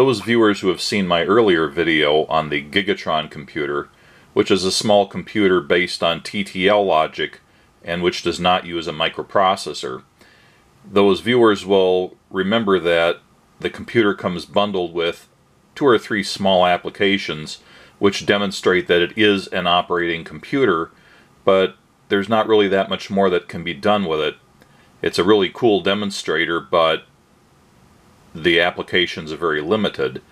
Those viewers who have seen my earlier video on the Gigatron computer, which is a small computer based on TTL logic and which does not use a microprocessor, those viewers will remember that the computer comes bundled with 2 or 3 small applications which demonstrate that it is an operating computer, but there's not really that much more that can be done with it. It's a really cool demonstrator, but the applications are very limited.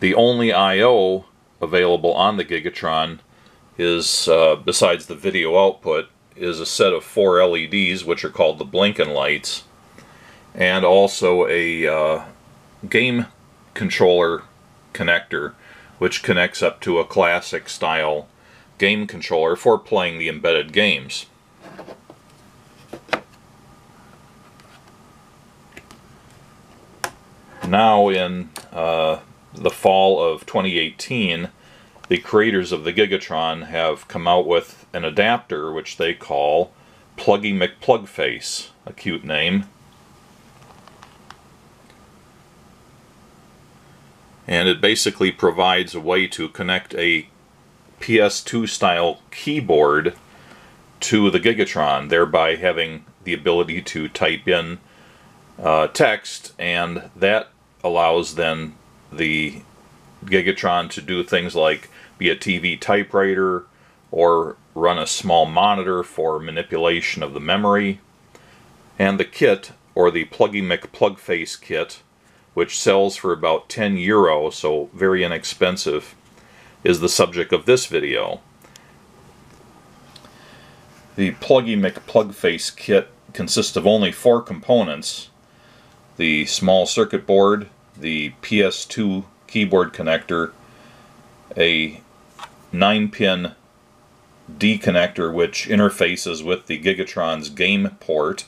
The only I/O available on the Gigatron is, besides the video output, is a set of 4 LEDs, which are called the Blinken lights, and also a game controller connector, which connects up to a classic style game controller for playing the embedded games. Now, in the fall of 2018, the creators of the Gigatron have come out with an adapter which they call Pluggy McPlugface, a cute name. And it basically provides a way to connect a PS/2 style keyboard to the Gigatron, thereby having the ability to type in text, and that allows then the Gigatron to do things like be a TV typewriter or run a small monitor for manipulation of the memory. And the kit, or the Pluggy McPlugface kit, which sells for about €10, so very inexpensive, is the subject of this video. The Pluggy McPlugface kit consists of only 4 components: the small circuit board, the PS2 keyboard connector, a 9-pin D connector which interfaces with the Gigatron's game port,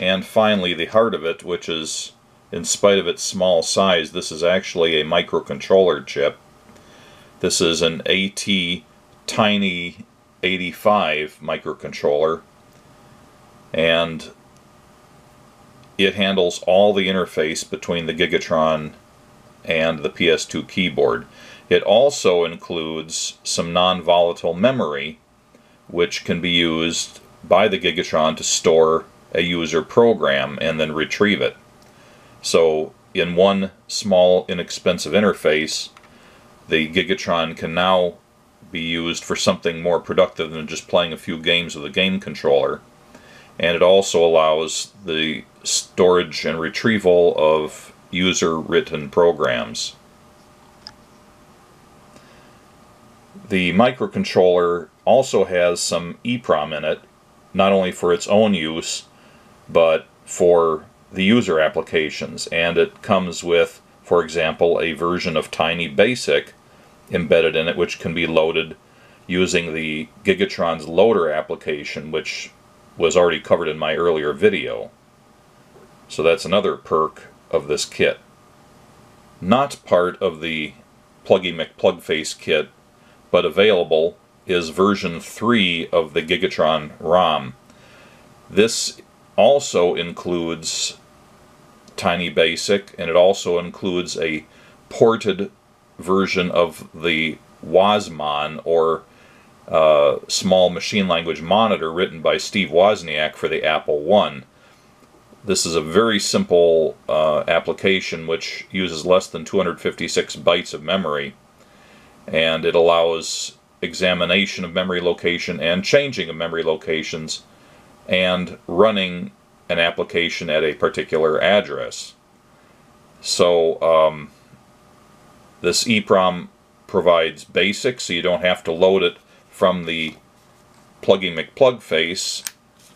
and finally the heart of it, which is, in spite of its small size, this is actually a microcontroller chip. This is an ATtiny85 microcontroller, and it handles all the interface between the Gigatron and the PS2 keyboard. It also includes some non-volatile memory which can be used by the Gigatron to store a user program and then retrieve it. So in one small inexpensive interface, the Gigatron can now be used for something more productive than just playing a few games with a game controller. And it also allows the storage and retrieval of user-written programs. The microcontroller also has some EEPROM in it, not only for its own use, but for the user applications. And it comes with, for example, a version of Tiny BASIC embedded in it, which can be loaded using the Gigatron's loader application, which was already covered in my earlier video. So that's another perk of this kit. Not part of the Pluggy McPlugface kit, but available, is version 3 of the Gigatron ROM. This also includes Tiny BASIC, and it also includes a ported version of the WozMon, or small machine language monitor, written by Steve Wozniak for the Apple I. This is a very simple application which uses less than 256 bytes of memory, and it allows examination of memory location and changing of memory locations and running an application at a particular address. So this EEPROM provides BASIC, so you don't have to load it from the Pluggy McPlugface.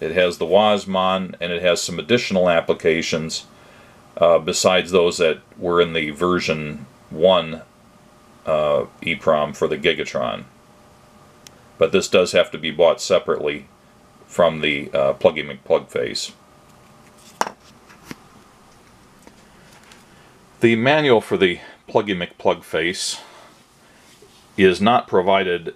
It has the WozMon, and it has some additional applications besides those that were in the version 1 EEPROM for the Gigatron. But this does have to be bought separately from the Pluggy McPlugface. The manual for the Pluggy McPlugface is not provided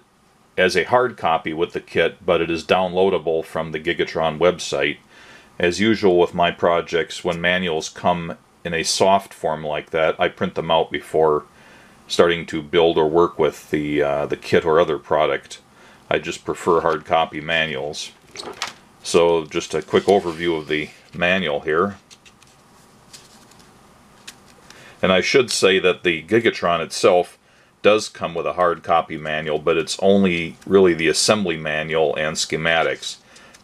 as a hard copy with the kit, but it is downloadable from the Gigatron website. As usual with my projects, when manuals come in a soft form like that, I print them out before starting to build or work with the kit or other product. I just prefer hard copy manuals. So just a quick overview of the manual here. And I should say that the Gigatron itself does come with a hard copy manual, but it's only really the assembly manual and schematics.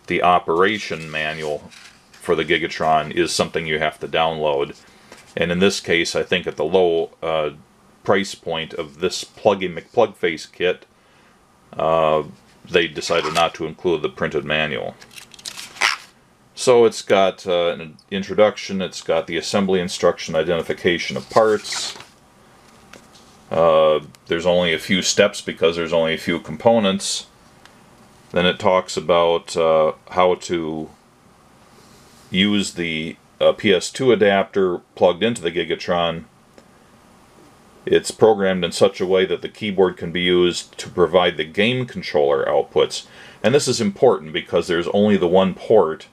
The operation manual for the Gigatron is something you have to download. And in this case, I think at the low price point of this Pluggy McPlugface kit, they decided not to include the printed manual. So it's got an introduction, it's got the assembly instruction, identification of parts. There's only a few steps because there's only a few components. Then it talks about how to use the PS/2 adapter plugged into the Gigatron. It's programmed in such a way that the keyboard can be used to provide the game controller outputs. And this is important because there's only the one port,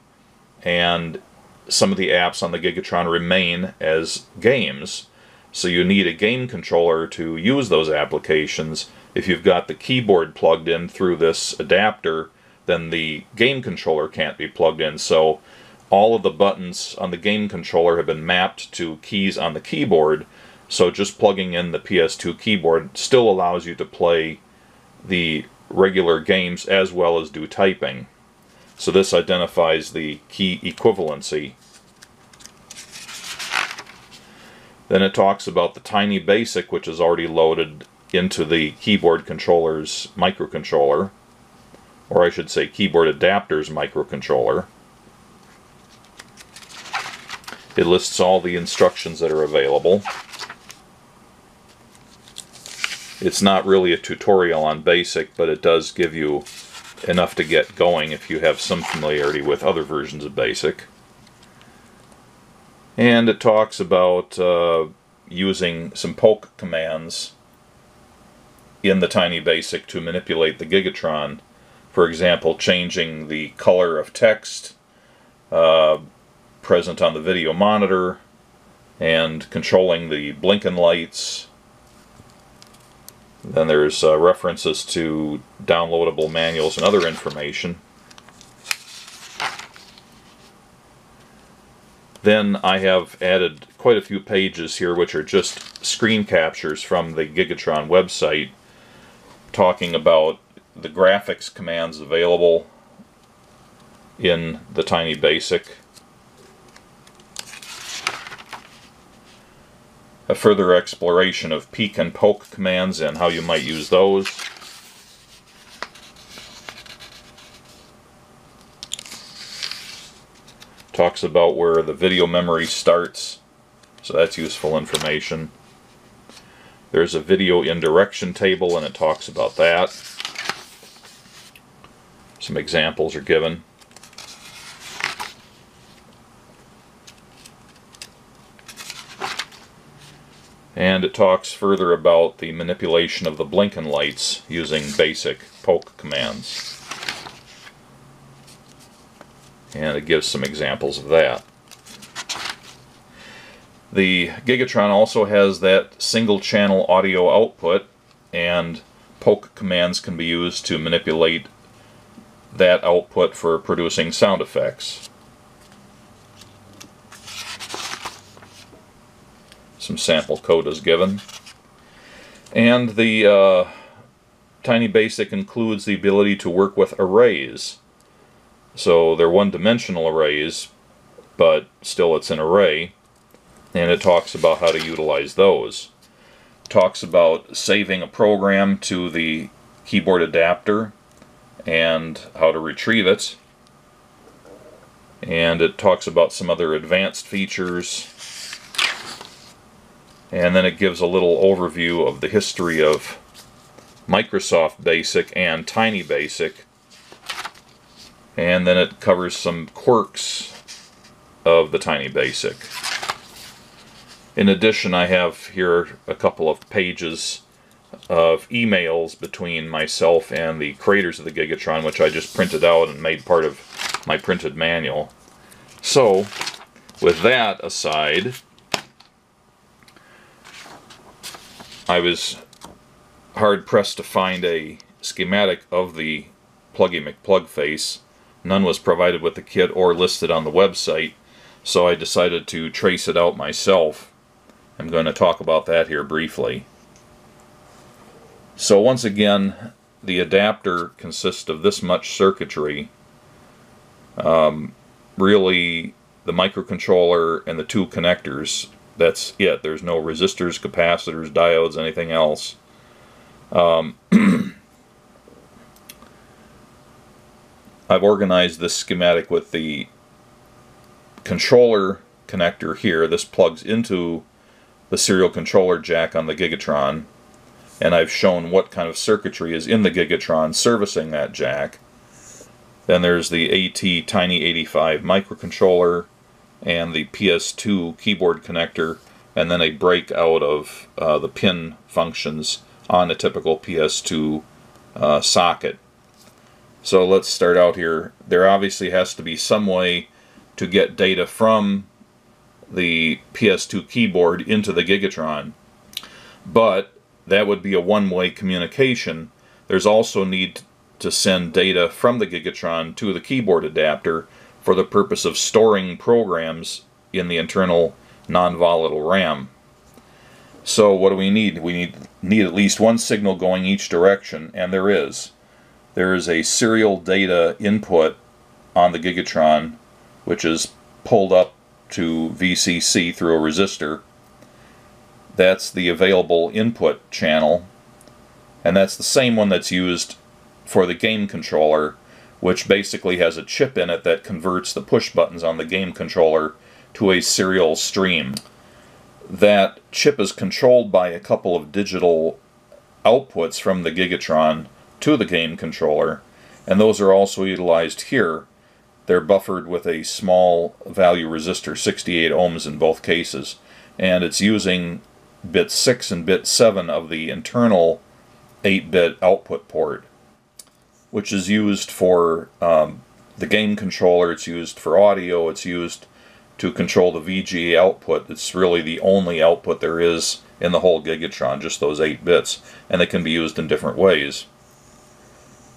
and some of the apps on the Gigatron remain as games. So you need a game controller to use those applications. If you've got the keyboard plugged in through this adapter, then the game controller can't be plugged in. So all of the buttons on the game controller have been mapped to keys on the keyboard. So just plugging in the PS2 keyboard still allows you to play the regular games as well as do typing. So this identifies the key equivalency. Then it talks about the Tiny BASIC, which is already loaded into the keyboard controller's microcontroller, or I should say keyboard adapter's microcontroller. It lists all the instructions that are available. It's not really a tutorial on BASIC, but it does give you enough to get going if you have some familiarity with other versions of BASIC. And it talks about using some poke commands in the Tiny BASIC to manipulate the Gigatron. For example, changing the color of text present on the video monitor and controlling the Blinken lights. Then there's references to downloadable manuals and other information. Then I have added quite a few pages here which are just screen captures from the Gigatron website talking about the graphics commands available in the Tiny BASIC. A further exploration of peek and poke commands and how you might use those. Talks about where the video memory starts, so that's useful information. There's a video indirection table and it talks about that. Some examples are given. And it talks further about the manipulation of the Blinken lights using basic poke commands. And it gives some examples of that. The Gigatron also has that single channel audio output, and poke commands can be used to manipulate that output for producing sound effects. Some sample code is given. And the Tiny BASIC includes the ability to work with arrays. So they're one-dimensional arrays, but still it's an array. And it talks about how to utilize those. It talks about saving a program to the keyboard adapter and how to retrieve it. And it talks about some other advanced features. And then it gives a little overview of the history of Microsoft BASIC and Tiny BASIC. And then it covers some quirks of the Tiny BASIC. In addition, I have here a couple of pages of emails between myself and the creators of the Gigatron, which I just printed out and made part of my printed manual. So, with that aside, I was hard pressed to find a schematic of the Pluggy McPlugface. None was provided with the kit or listed on the website, so I decided to trace it out myself. I'm going to talk about that here briefly. So once again, the adapter consists of this much circuitry. Really, the microcontroller and the two connectors, that's it. There's no resistors, capacitors, diodes, anything else. I've organized this schematic with the controller connector here. This plugs into the serial controller jack on the Gigatron, and I've shown what kind of circuitry is in the Gigatron servicing that jack. Then there's the ATtiny85 microcontroller and the PS/2 keyboard connector, and then a breakout of the pin functions on a typical PS/2 socket. So let's start out here. There obviously has to be some way to get data from the PS/2 keyboard into the Gigatron, but that would be a one-way communication. There's also need to send data from the Gigatron to the keyboard adapter for the purpose of storing programs in the internal non-volatile RAM. So what do we need? We need at least one signal going each direction, and there is. There is a serial data input on the Gigatron, which is pulled up to VCC through a resistor. That's the available input channel, and that's the same one that's used for the game controller, which basically has a chip in it that converts the push buttons on the game controller to a serial stream. That chip is controlled by a couple of digital outputs from the Gigatron to the game controller, and those are also utilized here. They're buffered with a small value resistor, 68 ohms in both cases, and it's using bit 6 and bit 7 of the internal 8-bit output port, which is used for the game controller, it's used for audio, it's used to control the VGA output. It's really the only output there is in the whole Gigatron, just those 8 bits, and they can be used in different ways.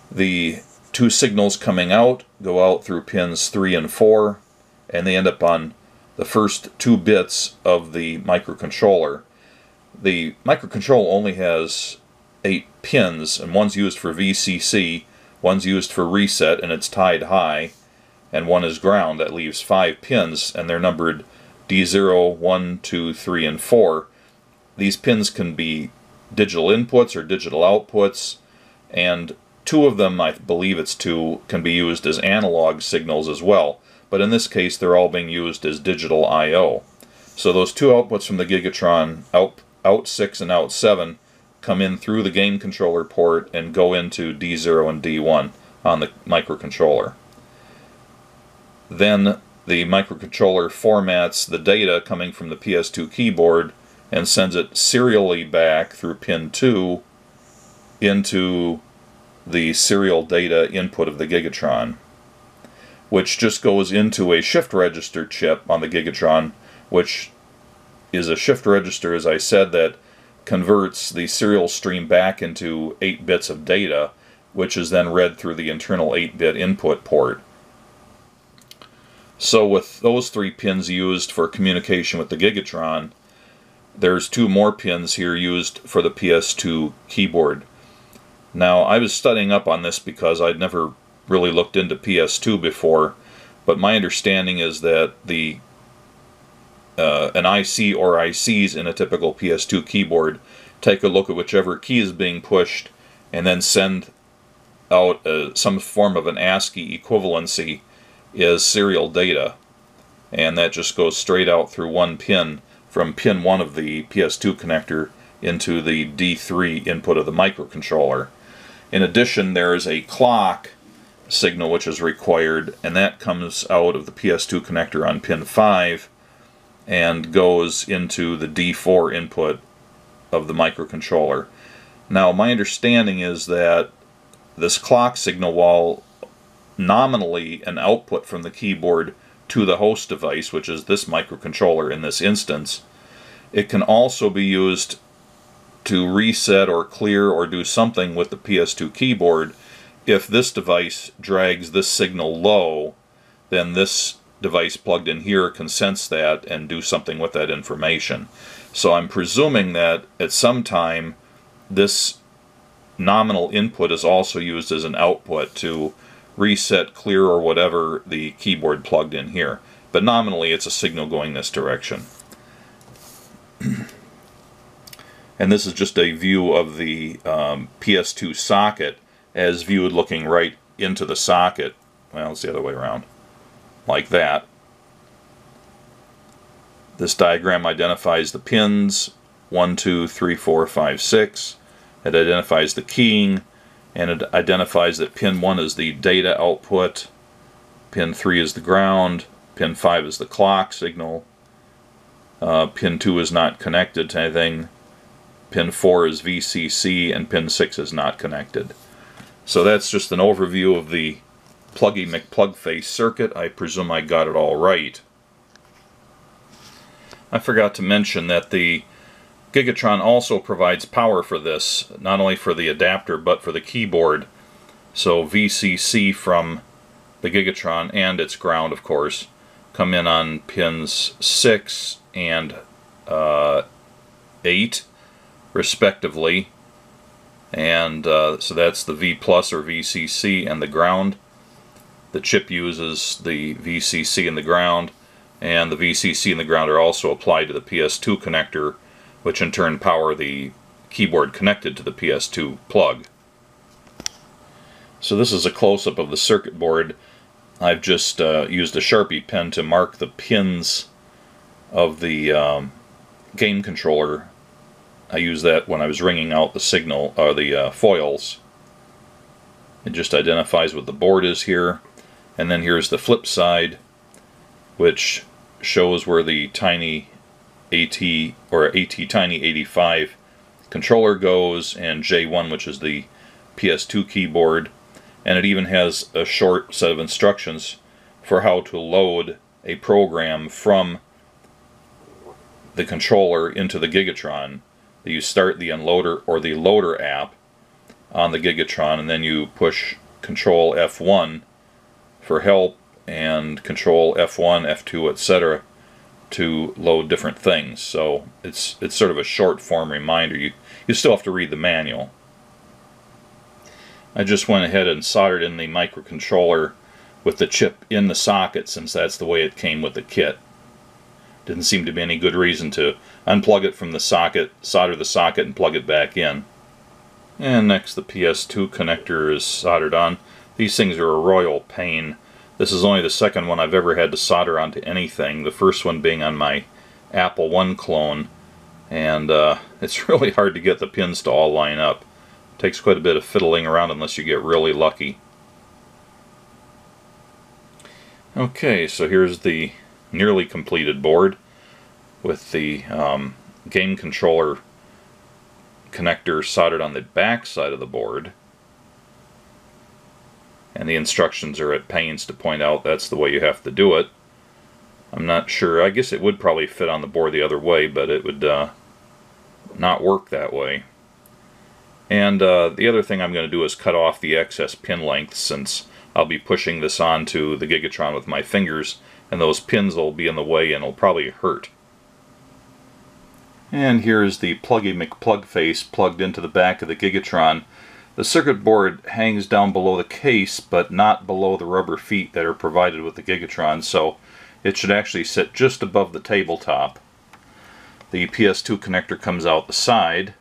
The two signals coming out go out through pins 3 and 4, and they end up on the first 2 bits of the microcontroller. The microcontroller only has 8 pins, and one's used for VCC, one's used for reset, and it's tied high, and one is ground. That leaves 5 pins, and they're numbered D0, 1, 2, 3, and 4. These pins can be digital inputs or digital outputs, and 2 of them, I believe it's 2, can be used as analog signals as well. But in this case, they're all being used as digital I.O. So those 2 outputs from the Gigatron, out 6 and out 7, come in through the game controller port and go into D0 and D1 on the microcontroller. Then the microcontroller formats the data coming from the PS2 keyboard and sends it serially back through pin 2 into the serial data input of the Gigatron, which just goes into a shift register chip on the Gigatron, which is a shift register, as I said, that converts the serial stream back into 8 bits of data, which is then read through the internal 8-bit input port. So with those 3 pins used for communication with the Gigatron, there's 2 more pins here used for the PS2 keyboard. Now, I was studying up on this because I'd never really looked into PS2 before, but my understanding is that the an IC or ICs in a typical PS2 keyboard take a look at whichever key is being pushed and then send out some form of an ASCII equivalency as serial data, and that just goes straight out through 1 pin from pin 1 of the PS2 connector into the D3 input of the microcontroller. In addition, there is a clock signal which is required, and that comes out of the PS2 connector on pin 5 and goes into the D4 input of the microcontroller. Now, my understanding is that this clock signal, while nominally an output from the keyboard to the host device, which is this microcontroller in this instance, it can also be used to reset or clear or do something with the PS2 keyboard. If this device drags this signal low, then this device plugged in here can sense that and do something with that information. So I'm presuming that at some time this nominal input is also used as an output to reset, clear, or whatever the keyboard plugged in here. But nominally it's a signal going this direction. And this is just a view of the PS2 socket as viewed looking right into the socket. Well, it's the other way around. Like that. This diagram identifies the pins 1, 2, 3, 4, 5, 6. It identifies the keying, and it identifies that pin 1 is the data output, pin 3 is the ground, pin 5 is the clock signal, pin 2 is not connected to anything, pin 4 is VCC, and pin 6 is not connected. So that's just an overview of the Pluggy McPlugface circuit. I presume I got it all right. I forgot to mention that the Gigatron also provides power for this, not only for the adapter but for the keyboard. So VCC from the Gigatron and its ground, of course, come in on pins 6 and 8 respectively, and so that's the V plus or VCC and the ground. The chip uses the VCC and the ground, and the VCC and the ground are also applied to the PS2 connector, which in turn power the keyboard connected to the PS2 plug. So this is a close-up of the circuit board. I've just used a Sharpie pen to mark the pins of the game controller. I used that when I was ringing out the signal, or the foils. It just identifies what the board is here. And then here's the flip side, which shows where the Tiny ATtiny85 controller goes, and J1, which is the PS2 keyboard, and it even has a short set of instructions for how to load a program from the controller into the Gigatron. You start the unloader or the loader app on the Gigatron, and then you push Control F1 for help, and Control F1, F2, etc. to load different things. So it's sort of a short form reminder. You still have to read the manual. I just went ahead and soldered in the microcontroller with the chip in the socket, since that's the way it came with the kit. Didn't seem to be any good reason to unplug it from the socket, solder the socket, and plug it back in. And next, the PS2 connector is soldered on. These things are a royal pain. This is only the second one I've ever had to solder onto anything, the first one being on my Apple I clone, and it's really hard to get the pins to all line up. It takes quite a bit of fiddling around unless you get really lucky. Okay, so here's the nearly completed board with the game controller connector soldered on the back side of the board. And the instructions are at pains to point out that's the way you have to do it. I'm not sure. I guess it would probably fit on the board the other way, but it would not work that way. And the other thing I'm going to do is cut off the excess pin length, since I'll be pushing this onto the Gigatron with my fingers, and those pins will be in the way and will probably hurt. And here's the Pluggy McPlugface plugged into the back of the Gigatron. The circuit board hangs down below the case, but not below the rubber feet that are provided with the Gigatron, so it should actually sit just above the tabletop. The PS2 connector comes out the side,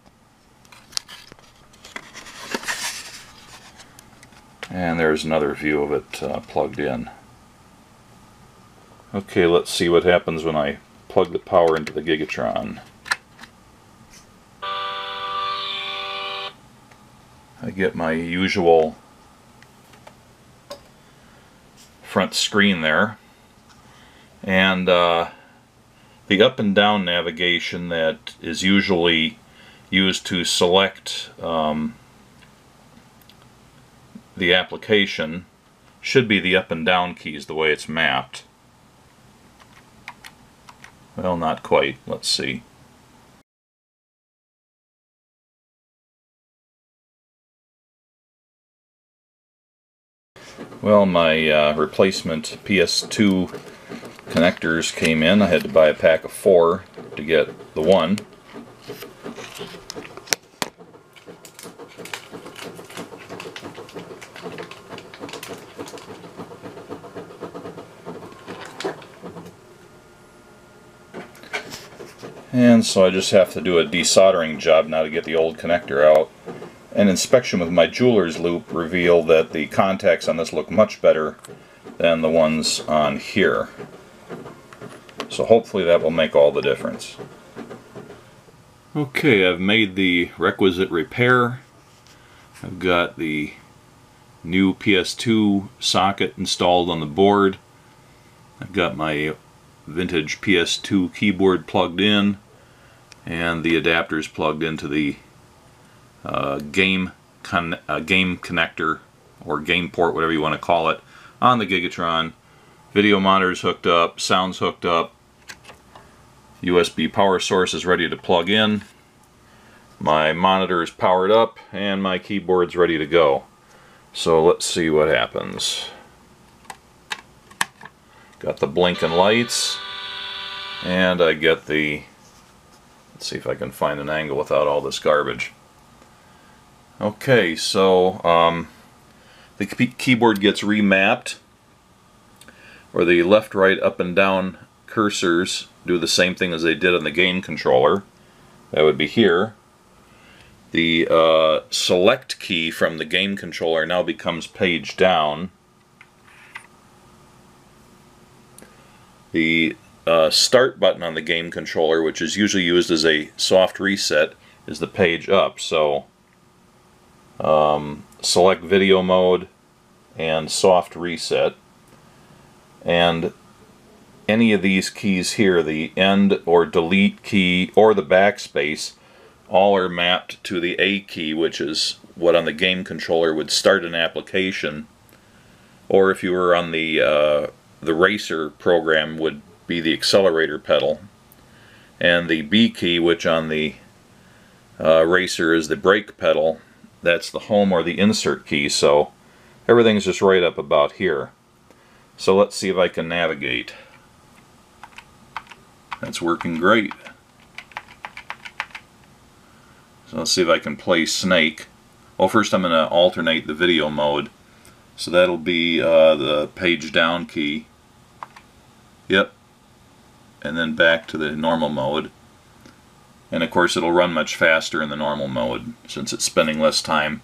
and there's another view of it plugged in. Okay, let's see what happens when I plug the power into the Gigatron. I get my usual front screen there, and the up and down navigation that is usually used to select the application should be the up and down keys the way it's mapped. Well, not quite. Let's see. Well, my replacement PS/2 connectors came in. I had to buy a pack of 4 to get the one. And so I just have to do a desoldering job now to get the old connector out. An inspection with my jeweler's loop revealed that the contacts on this look much better than the ones on here. So hopefully that will make all the difference. Okay, I've made the requisite repair. I've got the new PS2 socket installed on the board. I've got my vintage PS2 keyboard plugged in, and the adapters plugged into the game connector or game port, whatever you want to call it, on the Gigatron. Video monitors hooked up, sounds hooked up, USB power source is ready to plug in, my monitor is powered up, and my keyboard's ready to go. So let's see what happens. Got the Blinken lights, and I get the, let's see if I can find an angle without all this garbage. Okay, so the keyboard gets remapped, or the left, right, up and down cursors do the same thing as they did on the game controller. That would be here. The select key from the game controller now becomes page down. The start button on the game controller, which is usually used as a soft reset, is the page up. So select video mode and soft reset, and any of these keys here, the end or delete key or the backspace, all are mapped to the A key, which is what on the game controller would start an application, or if you were on the racer program, would be the accelerator pedal, and the B key, which on the racer is the brake pedal, that's the home or the insert key. So everything's just right up about here. So let's see if I can navigate. That's working great. So let's see if I can play Snake. Well, first I'm going to alternate the video mode. So that'll be the page down key. Yep. And then back to the normal mode. And of course it'll run much faster in the normal mode since it's spending less time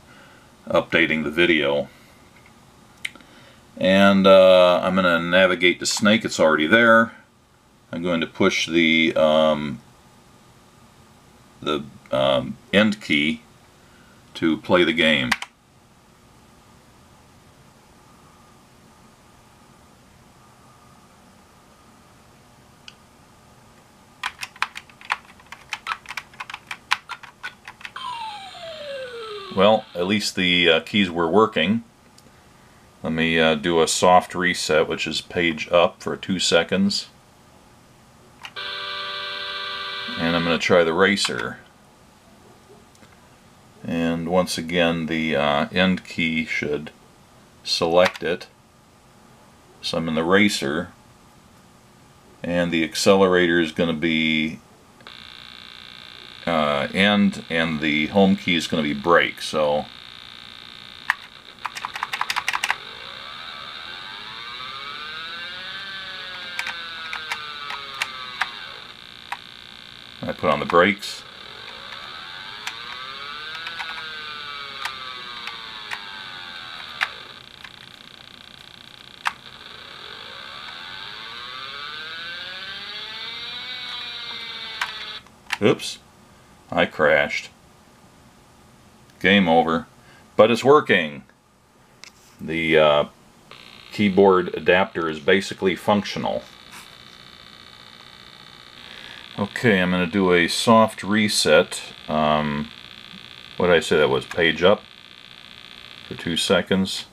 updating the video. And I'm going to navigate to Snake. It's already there. I'm going to push the end key to play the game. Well, at least the keys were working. Let me do a soft reset, which is page up for 2 seconds. And I'm going to try the racer. And once again, the end key should select it. So I'm in the racer. And the accelerator is going to be end, and the home key is going to be brake. So I put on the brakes. Oops. I crashed. Game over. But it's working! The keyboard adapter is basically functional. Okay, I'm going to do a soft reset. What did I say that was? Page up for 2 seconds.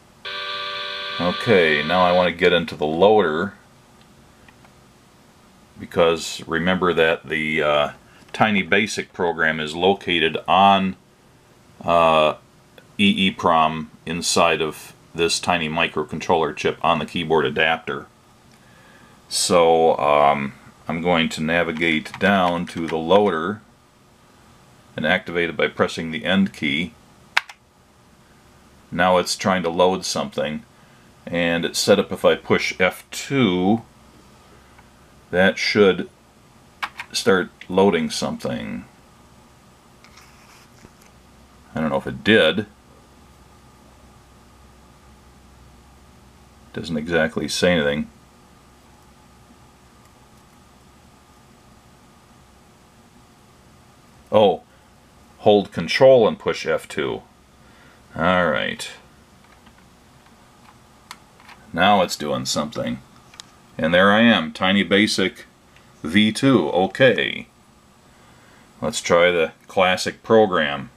Okay, now I want to get into the loader, because remember that the Tiny BASIC program is located on EEPROM inside of this tiny microcontroller chip on the keyboard adapter. So I'm going to navigate down to the loader and activate it by pressing the end key. Now it's trying to load something, and it's set up if I push F2, that should start loading something. I don't know if it did. Doesn't exactly say anything. Oh, hold control and push F2. Alright. Now it's doing something. And there I am, Tiny BASIC V2. Okay. Let's try the classic program.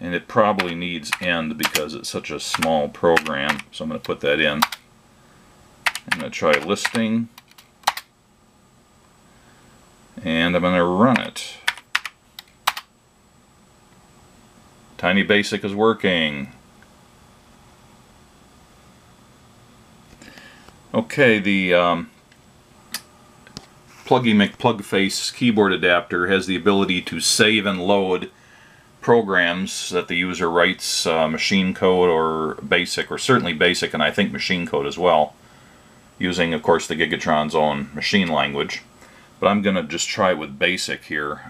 And it probably needs end because it's such a small program, so I'm going to put that in. I'm going to try listing, and I'm going to run it. Tiny BASIC is working. Okay, the Pluggy McPlugface keyboard adapter has the ability to save and load programs that the user writes, machine code or BASIC, or certainly BASIC, and I think machine code as well, using of course the Gigatron's own machine language. But I'm going to just try with BASIC here.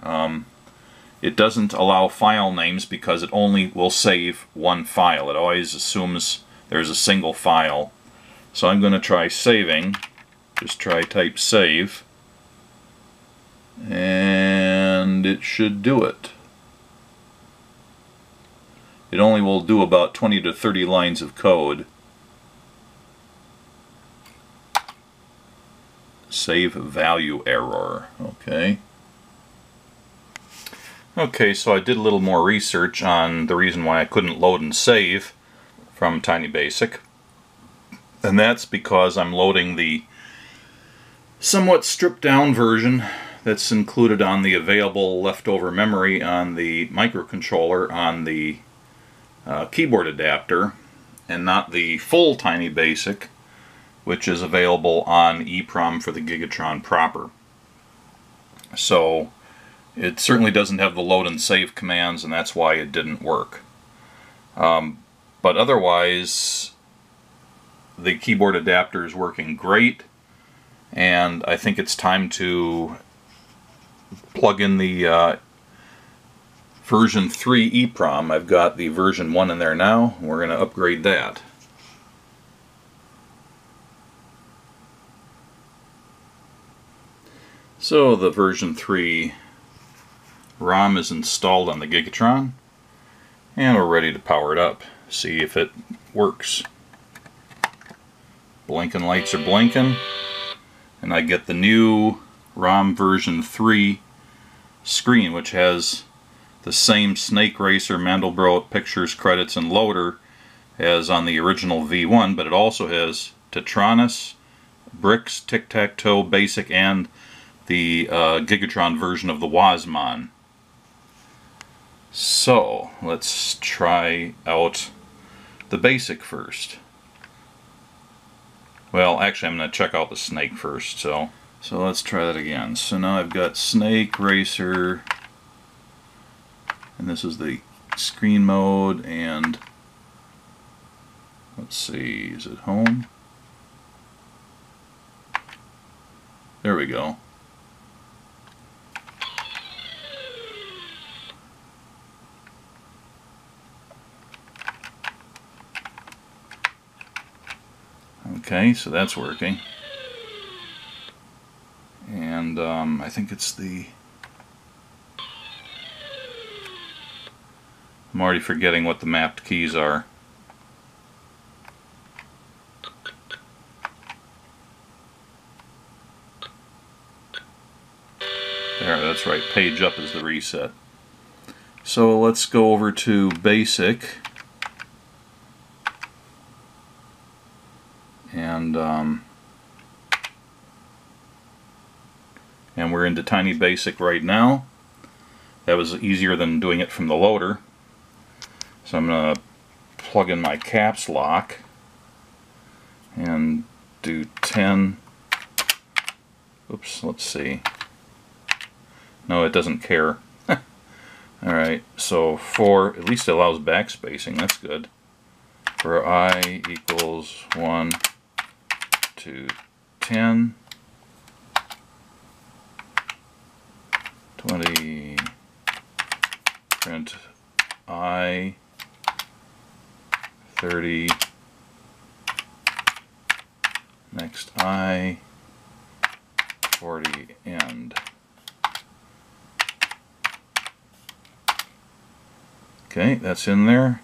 It doesn't allow file names because it only will save one file. It always assumes there's a single file. So I'm going to try saving. Just try type save, and it should do it. It only will do about 20 to 30 lines of code. Save value error. Okay. Okay, so I did a little more research on the reason why I couldn't load and save from Tiny BASIC. And that's because I'm loading the somewhat stripped down version that's included on the available leftover memory on the microcontroller on the keyboard adapter, and not the full Tiny BASIC, which is available on EEPROM for the Gigatron proper. So it certainly doesn't have the load and save commands, and that's why it didn't work. But otherwise the keyboard adapter is working great, and I think it's time to plug in the version 3 EEPROM. I've got the version 1 in there now. We're going to upgrade that. So the version 3 ROM is installed on the Gigatron, and we're ready to power it up. See if it works. Blinken lights are blinking, and I get the new ROM version 3 screen, which has the same Snake Racer, Mandelbrot, Pictures, Credits, and Loader as on the original V1, but it also has Tetronis, Bricks, Tic-Tac-Toe, BASIC, and the Gigatron version of the WozMon. So, let's try out the BASIC first. Well, actually I'm going to check out the Snake first, so let's try that again. So now I've got Snake Racer, and this is the screen mode, and let's see, is it home? There we go. Okay, so that's working. And I think it's the... I'm already forgetting what the mapped keys are. that's right, page up is the reset. So let's go over to BASIC and we're into Tiny BASIC right now. That was easier than doing it from the loader. So I'm going to plug in my caps lock and do 10. Oops, let's see. No, it doesn't care. Alright, so for, at least it allows backspacing, that's good. For I equals 1 to 10, 20, print I, 30, next I, 40, end. Okay, that's in there.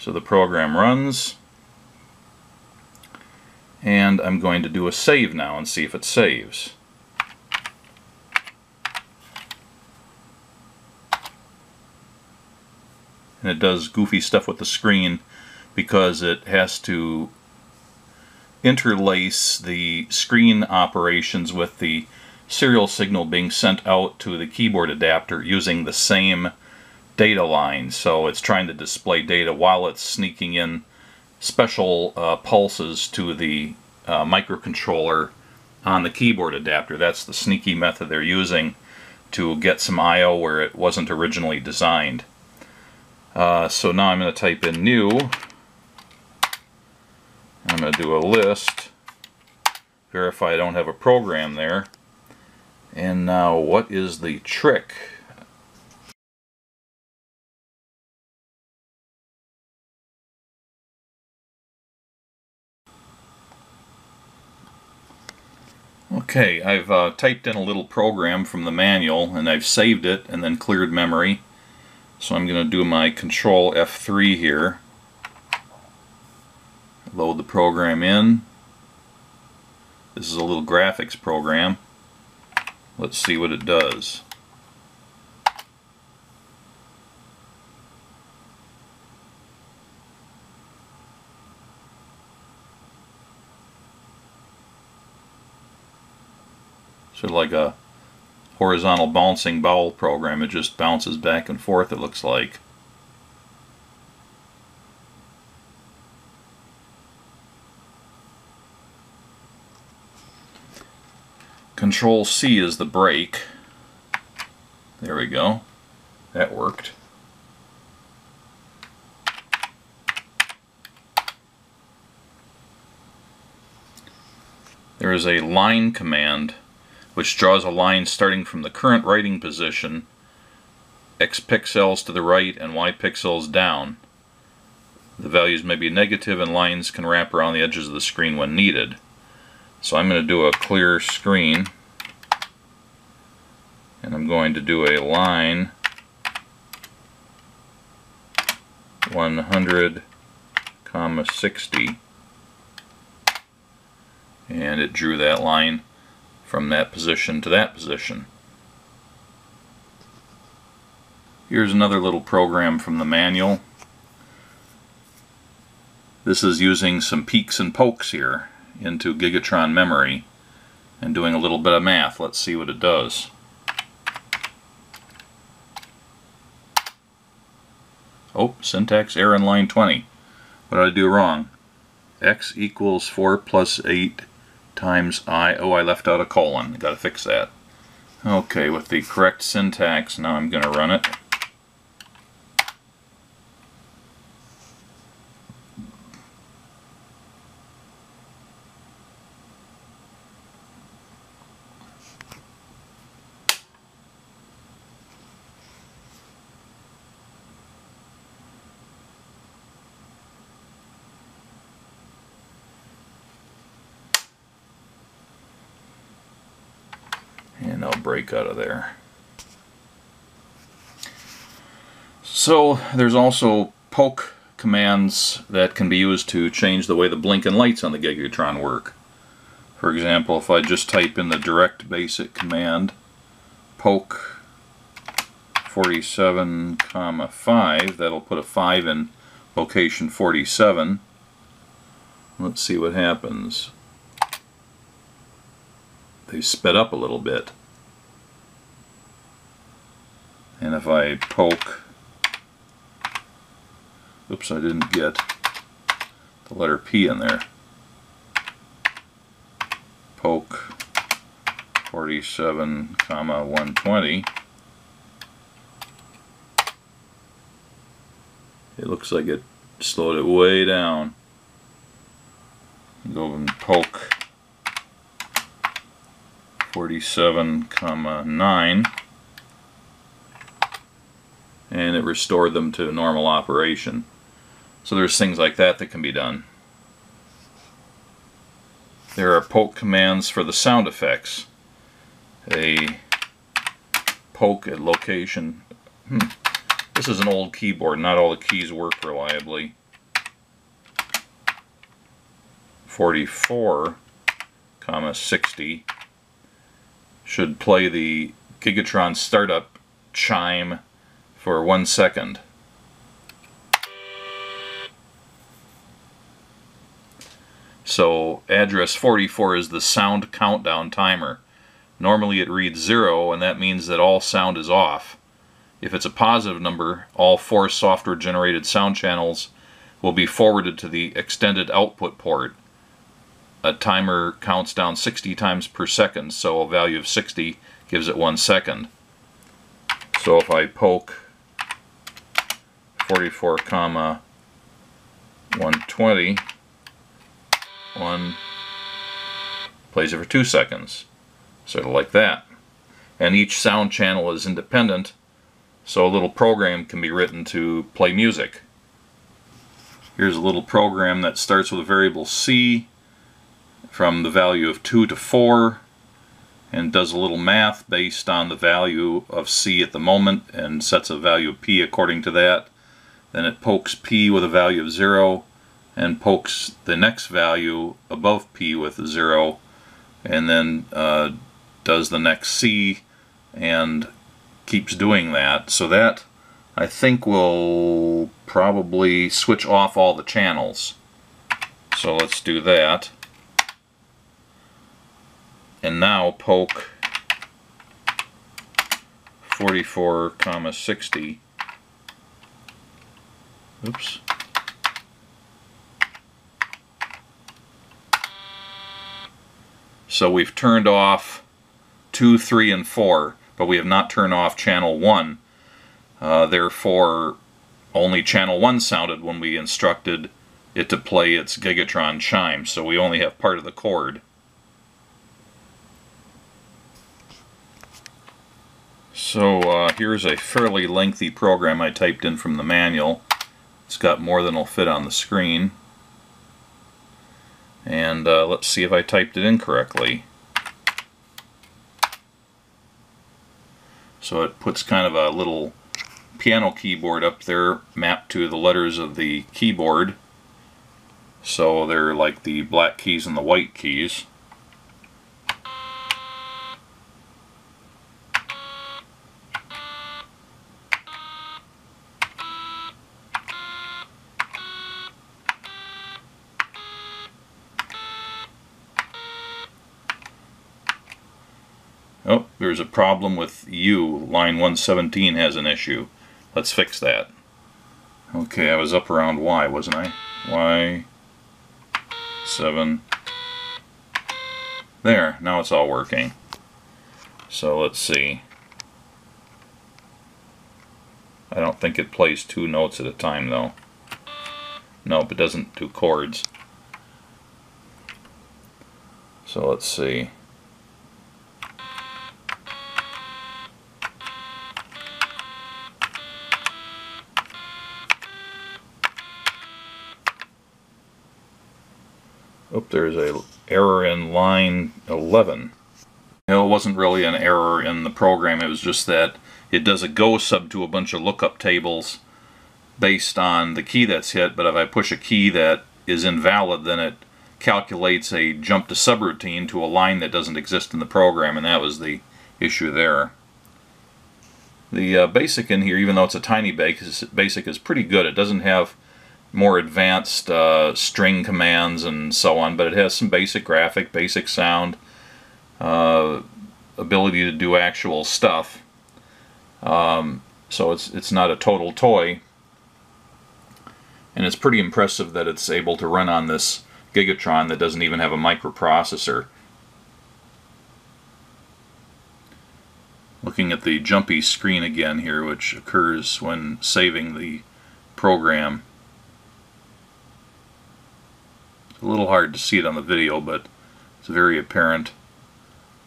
So the program runs, and I'm going to do a save now and see if it saves. And it does goofy stuff with the screen because it has to interlace the screen operations with the serial signal being sent out to the keyboard adapter using the same data line. So it's trying to display data while it's sneaking in special pulses to the microcontroller on the keyboard adapter. That's the sneaky method they're using to get some I/O where it wasn't originally designed. So now I'm going to type in new. I'm going to do a list, verify I don't have a program there. And now what is the trick? Okay, I've typed in a little program from the manual and I've saved it and then cleared memory. So I'm going to do my Control F3 here, load the program in. This is a little graphics program. Let's see what it does. Sort of like a horizontal bouncing bowel program. It just bounces back and forth, it looks like. Control C is the break. There we go. That worked. There is a line command which draws a line starting from the current writing position, X pixels to the right and Y pixels down. The values may be negative and lines can wrap around the edges of the screen when needed. So I'm going to do a clear screen and I'm going to do a line 100, 60, and it drew that line from that position to that position. Here's another little program from the manual. This is using some peaks and pokes here into Gigatron memory and doing a little bit of math. Let's see what it does. Oh, syntax error in line 20. What did I do wrong? X equals 4 plus 8 times I. Oh, I left out a colon. I've got to fix that. Okay, with the correct syntax, now I'm going to run it. And they'll break out of there. So there's also poke commands that can be used to change the way the Blinken lights on the Gigatron work. For example, if I just type in the direct basic command, poke 47, 5, that'll put a 5 in location 47. Let's see what happens. They sped up a little bit. And if I poke, oops, I didn't get the letter P in there. Poke 47, 120. It looks like it slowed it way down. Go and poke 47, 9, and it restored them to normal operation. So there's things like that that can be done. There are poke commands for the sound effects. A poke at location. This is an old keyboard. Not all the keys work reliably. 44, 60 should play the Gigatron startup chime for 1 second. So address 44 is the sound countdown timer. Normally it reads 0, and that means that all sound is off. If it's a positive number, all 4 software generated sound channels will be forwarded to the extended output port. A timer counts down 60 times per second, so a value of 60 gives it 1 second. So if I poke 44, 120, 1 plays it for 2 seconds, sort of like that. And each sound channel is independent, so a little program can be written to play music. Here's a little program that starts with a variable C from the value of 2 to 4 and does a little math based on the value of C at the moment and sets a value of P according to that. Then it pokes P with a value of 0 and pokes the next value above P with 0 and then does the next C and keeps doing that. So that I think will probably switch off all the channels. So let's do that. And now poke 44, 60. Oops. So we've turned off 2, 3, and 4, but we have not turned off channel 1. Therefore, only channel 1 sounded when we instructed it to play its Gigatron chime, so we only have part of the chord. So here's a fairly lengthy program I typed in from the manual. It's got more than will fit on the screen. And let's see if I typed it in correctly. So it puts kind of a little piano keyboard up there mapped to the letters of the keyboard. So they're like the black keys and the white keys. Oh, there's a problem with U. Line 117 has an issue. Let's fix that. Okay, I was up around Y, wasn't I? Y, 7. There, now it's all working. So let's see. I don't think it plays 2 notes at a time, though. No, but it doesn't do chords. So let's see. Oop, there's an error in line 11. No, it wasn't really an error in the program, it was just that it does a go sub to a bunch of lookup tables based on the key that's hit, but if I push a key that is invalid, then it calculates a jump to subroutine to a line that doesn't exist in the program, and that was the issue there. The BASIC in here, even though it's a tiny BASIC, is pretty good. It doesn't have more advanced string commands and so on, but it has some basic graphic, basic sound, ability to do actual stuff. So it's not a total toy. And it's pretty impressive that it's able to run on this Gigatron that doesn't even have a microprocessor. Looking at the jumpy screen again here, which occurs when saving the program. It's a little hard to see it on the video, but it's very apparent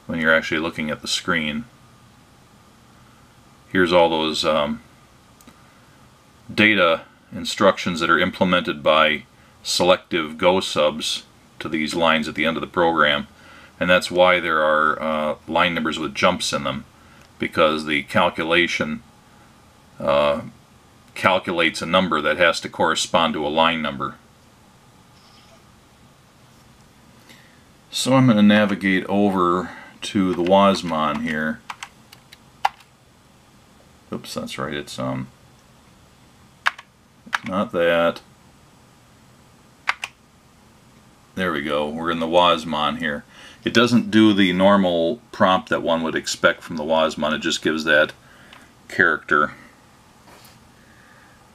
when you're actually looking at the screen. Here's all those data instructions that are implemented by selective Go subs to these lines at the end of the program, and that's why there are line numbers with jumps in them, because the calculation calculates a number that has to correspond to a line number. So I'm going to navigate over to the WozMon here. Oops, that's right, it's not that. There we go, we're in the WozMon here. It doesn't do the normal prompt that one would expect from the WozMon, it just gives that character.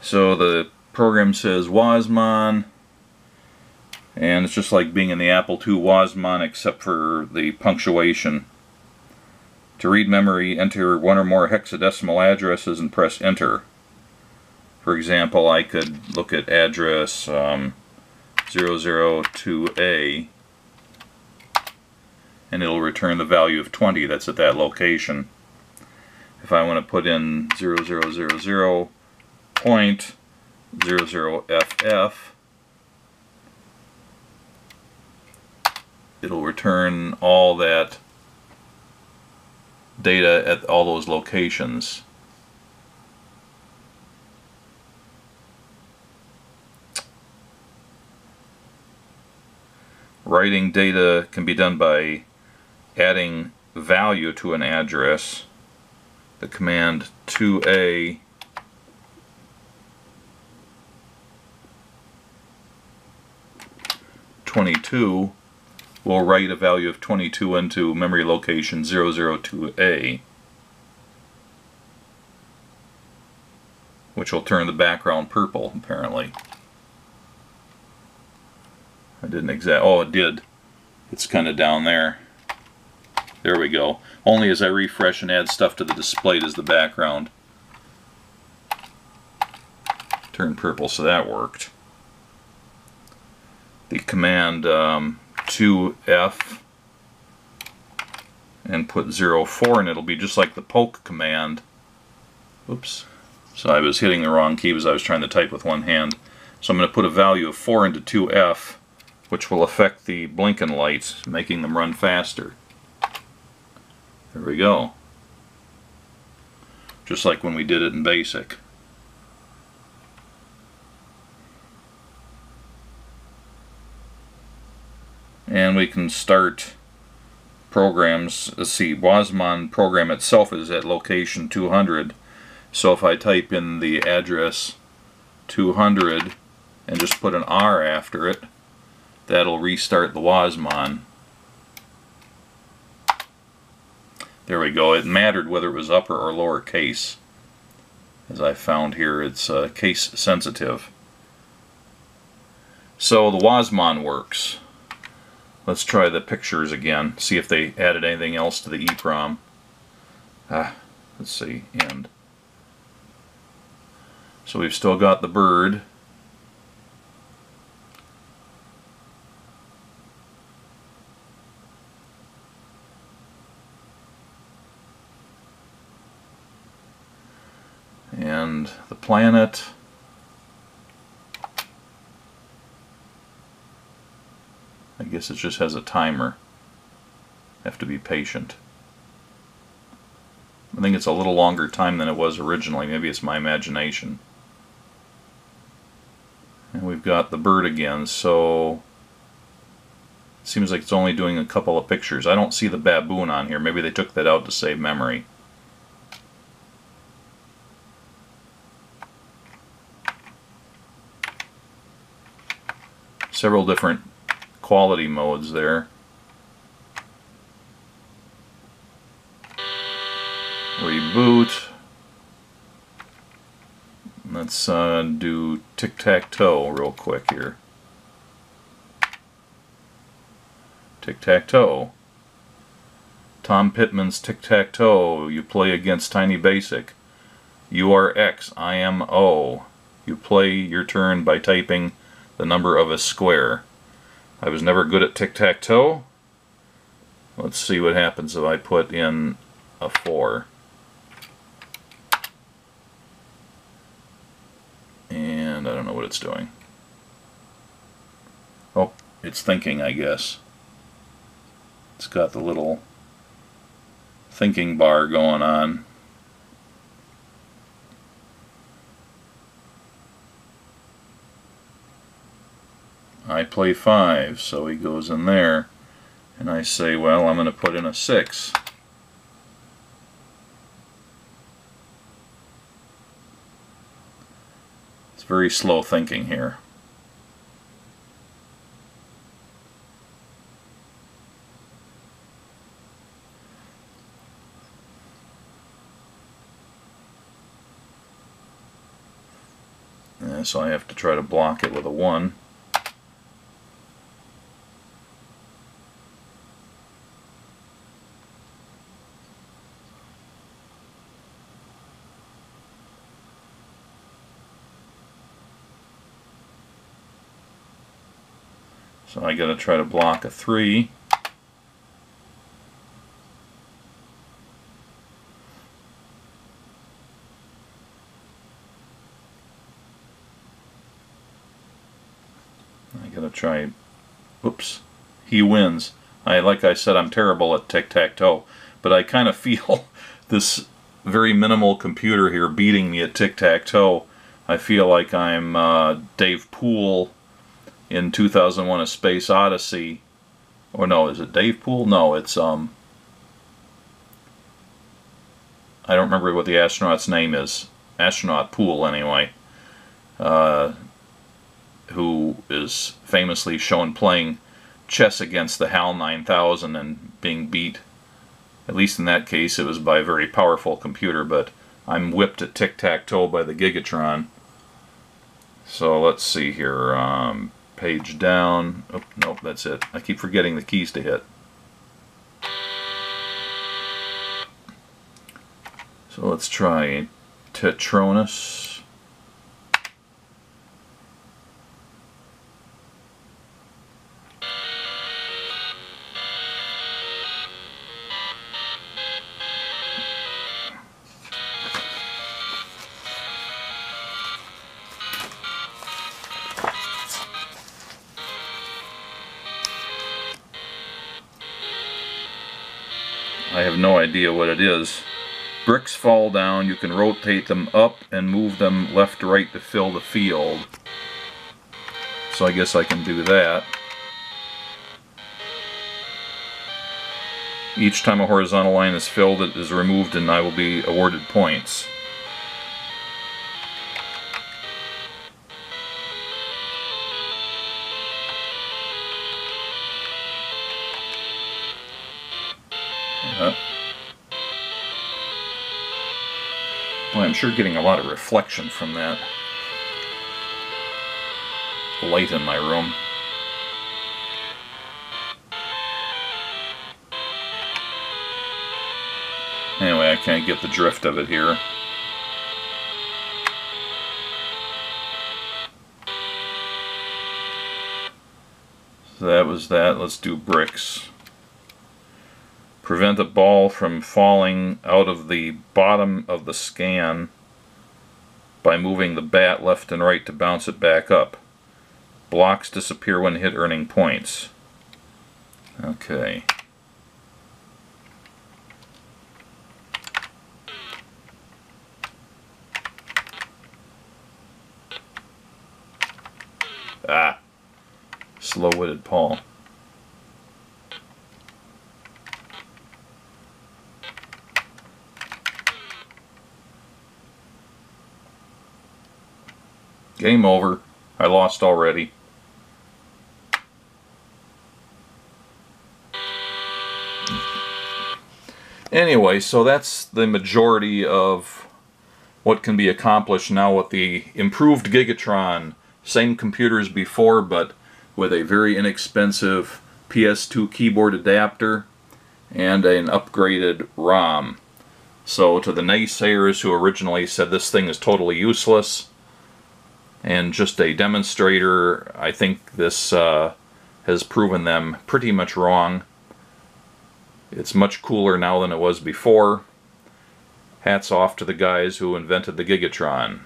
So the program says WozMon, and it's just like being in the Apple II WozMon except for the punctuation. To read memory, enter one or more hexadecimal addresses and press enter. For example, I could look at address 002A, and it'll return the value of 20 that's at that location. If I want to put in 0000.00FF, it'll return all that data at all those locations. Writing data can be done by adding value to an address. The command 2A (22) will write a value of 22 into memory location 002A, which will turn the background purple, apparently. I didn't oh, it did. It's kind of down there. There we go. Only as I refresh and add stuff to the display does the background turn purple, so that worked. The command 2F and put 04, and it'll be just like the poke command. Oops. So I was hitting the wrong key because I was trying to type with one hand. So I'm going to put a value of 4 into 2F, which will affect the Blinken lights, making them run faster. There we go. Just like when we did it in BASIC. And we can start programs. Let's see, WozMon program itself is at location 200. So if I type in the address 200 and just put an R after it, that'll restart the WozMon. There we go. It mattered whether it was upper or lower case. As I found here, it's case sensitive. So the WozMon works. Let's try the pictures again, see if they added anything else to the EEPROM. Let's see, end. So we've still got the bird. And the planet. I guess it just has a timer. Have to be patient. I think it's a little longer time than it was originally. Maybe it's my imagination. And we've got the bird again, so Seems like it's only doing a couple of pictures. I don't see the baboon on here. Maybe they took that out to save memory. Several different quality modes there. Reboot. Let's do tic-tac-toe real quick here. Tic-tac-toe. Tom Pittman's tic-tac-toe. You play against Tiny BASIC. You are X. I am O. You play your turn by typing the number of a square. I was never good at tic-tac-toe. Let's see what happens if I put in a 4. And I don't know what it's doing. Oh, it's thinking, I guess. It's got the little thinking bar going on. I play 5, so he goes in there, and I say, well, I'm going to put in a 6. It's very slow thinking here. Yeah, so I have to try to block it with a 1. So I gotta try to block a 3. I gotta try. Oops. He wins. Like I said, I'm terrible at tic-tac-toe, but I kind of feel this very minimal computer here beating me at tic-tac-toe. I feel like I'm Dave Poole in 2001: A Space Odyssey, or no, is it Dave Poole? No, it's I don't remember what the astronaut's name is. Astronaut Poole, anyway, who is famously shown playing chess against the HAL 9000 and being beat. At least in that case, it was by a very powerful computer, but I'm whipped at tic-tac-toe by the Gigatron. So let's see here. Page down. Oh, nope, that's it. I keep forgetting the keys to hit. So let's try Tetronis. I have no idea what it is. Bricks fall down. You can rotate them up and move them left to right to fill the field. So I guess I can do that. Each time a horizontal line is filled, it is removed and I will be awarded points. Well, I'm sure getting a lot of reflection from that light in my room. Anyway, I can't get the drift of it here. So that was that. Let's do bricks. Prevent a ball from falling out of the bottom of the scan by moving the bat left and right to bounce it back up. Blocks disappear when hit, earning points. Okay. Ah. Slow-witted Paul. Game over. I lost already. Anyway, so that's the majority of what can be accomplished now with the improved Gigatron. Same computer as before, but with a very inexpensive PS2 keyboard adapter and an upgraded ROM. So to the naysayers who originally said this thing is totally useless and just a demonstrator, I think this has proven them pretty much wrong. It's much cooler now than it was before. Hats off to the guys who invented the Gigatron.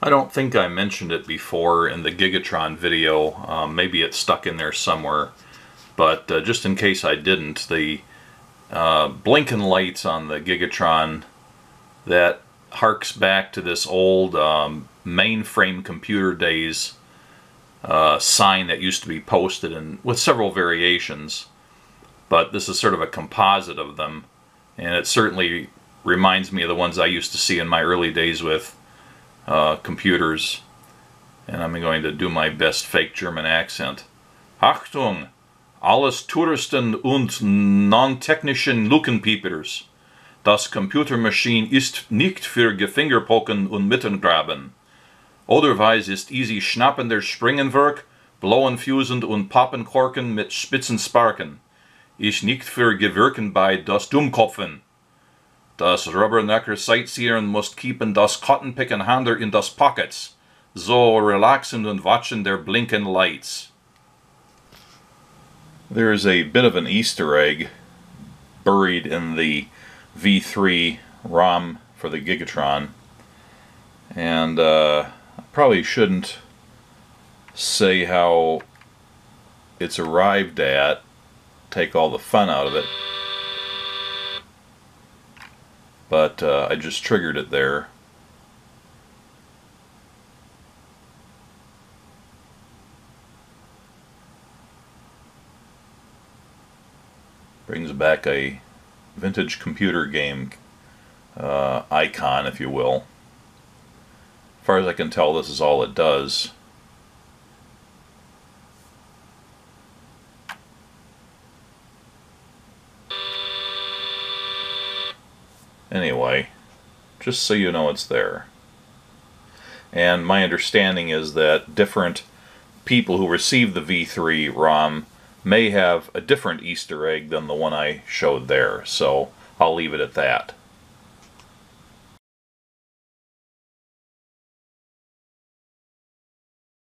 I don't think I mentioned it before in the Gigatron video. Maybe it's stuck in there somewhere. But just in case I didn't, the Blinken lights on the Gigatron, that harks back to this old mainframe computer days sign that used to be posted, and with several variations, but this is sort of a composite of them, and it certainly reminds me of the ones I used to see in my early days with computers. And I'm going to do my best fake German accent. Achtung, alles Touristen und non-technischen Lückenpiepers. Das Computermaschine ist nicht für Gefingerpoken und Mittengraben. Otherwise ist easy schnappender Springenwerk, blauen Fusend und Poppenkorken mit spitzen Sparken. Ich nicht für gewirken bei das Dummkopfen. Das Rubbernecker Sightseeren muss keepen das Cottonpicken Hander in das Pockets. So relaxen und watchen der Blinken lights. There is a bit of an Easter egg buried in the V3 ROM for the Gigatron. And, probably shouldn't say how it's arrived at, take all the fun out of it, but I just triggered it there. Brings back a vintage computer game icon, if you will. As far as I can tell, this is all it does. Anyway, just so you know it's there. And my understanding is that different people who received the V3 ROM may have a different Easter egg than the one I showed there, so I'll leave it at that.